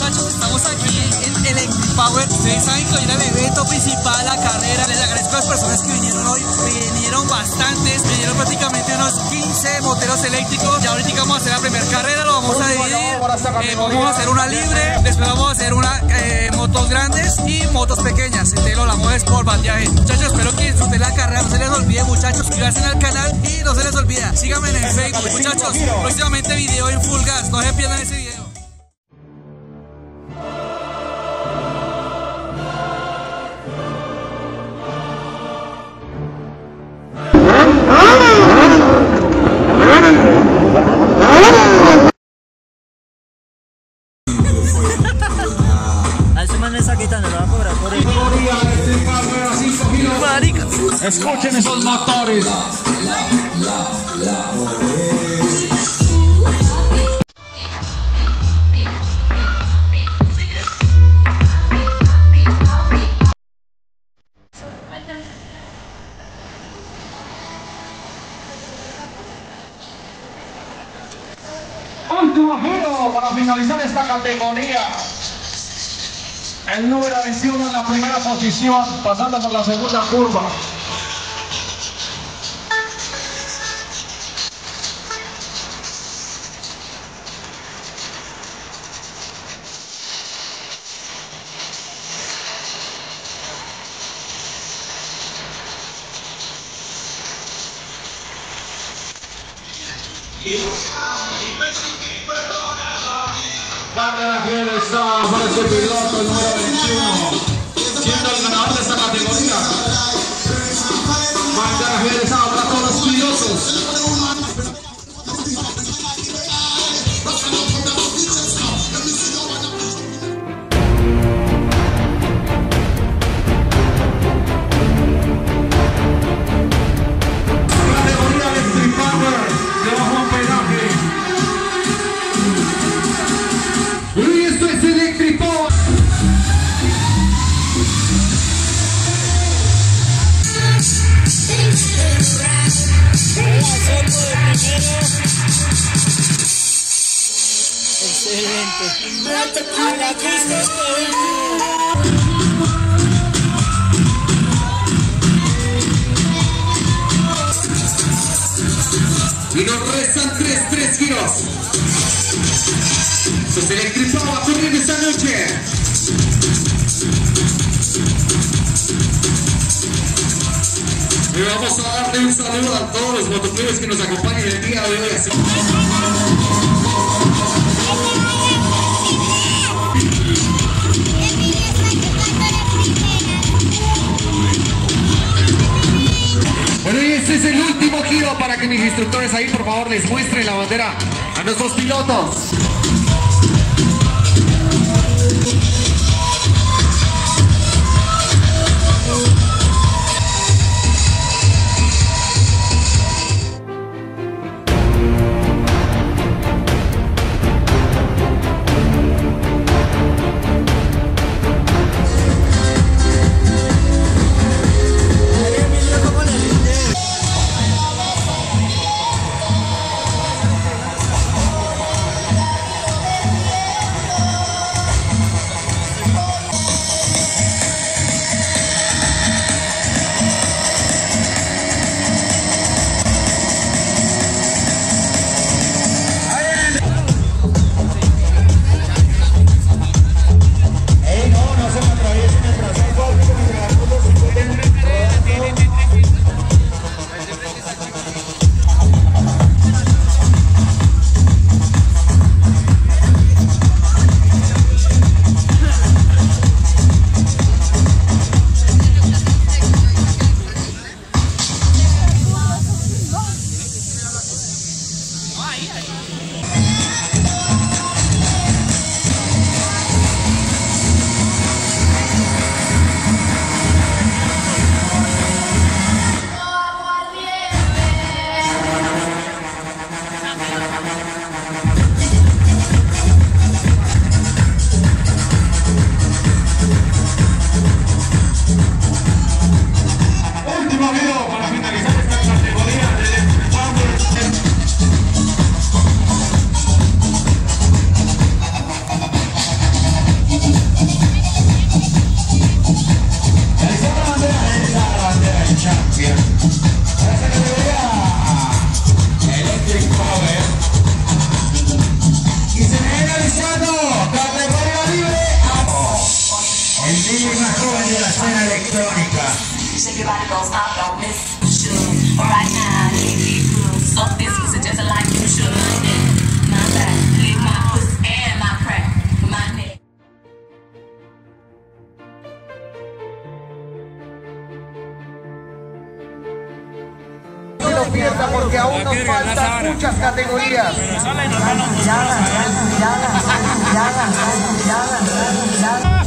Estamos aquí en Electric Power. Ustedes saben que hoy era el evento principal, la carrera. Les agradezco a las personas que vinieron hoy. Vinieron bastantes, vinieron prácticamente unos 15 moteros eléctricos. Ya ahorita vamos a hacer la primera carrera, lo vamos a dividir. Vamos a hacer una libre, después vamos a hacer una motos grandes y motos pequeñas. Entonces lo hablamos por bandeaje. Muchachos, espero que disfruten la carrera. No se les olvide, muchachos, suscríbanse al canal y no se les olvida. Síganme en el Facebook, muchachos. Próximamente video en full gas. No se pierdan ese video. Escuchen esos motores. Último giro para finalizar esta categoría. El número 21 en la primera posición, pasando por la segunda curva. Bárbara Gel está para este piloto, el número 21, siendo el ganador de esta categoría. Bárbara Gel está para todos los pilotos. Y nos restan tres giros. Entonces Electric Power va a correr esta noche. Y vamos a darle un saludo a todos los motoclubes que nos acompañan el día de hoy. Bueno, y este es el último giro para que mis instructores ahí, por favor, les muestren la bandera a nuestros pilotos. pierda porque aún nos faltan muchas categorías. Pero